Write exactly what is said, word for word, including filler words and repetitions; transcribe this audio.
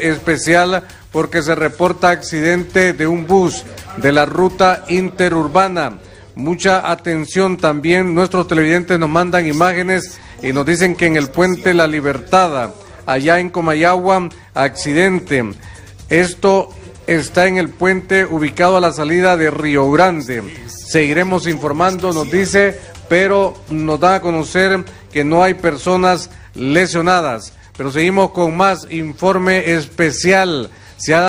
Especial porque se reporta accidente de un bus de la ruta interurbana. Mucha atención también, nuestros televidentes nos mandan imágenes y nos dicen que en el puente La Libertad, allá en Comayagua, accidente. Esto está en el puente ubicado a la salida de Río Grande. Seguiremos informando, nos dice, pero nos da a conocer que no hay personas lesionadas. Pero seguimos con más informe especial. Se ha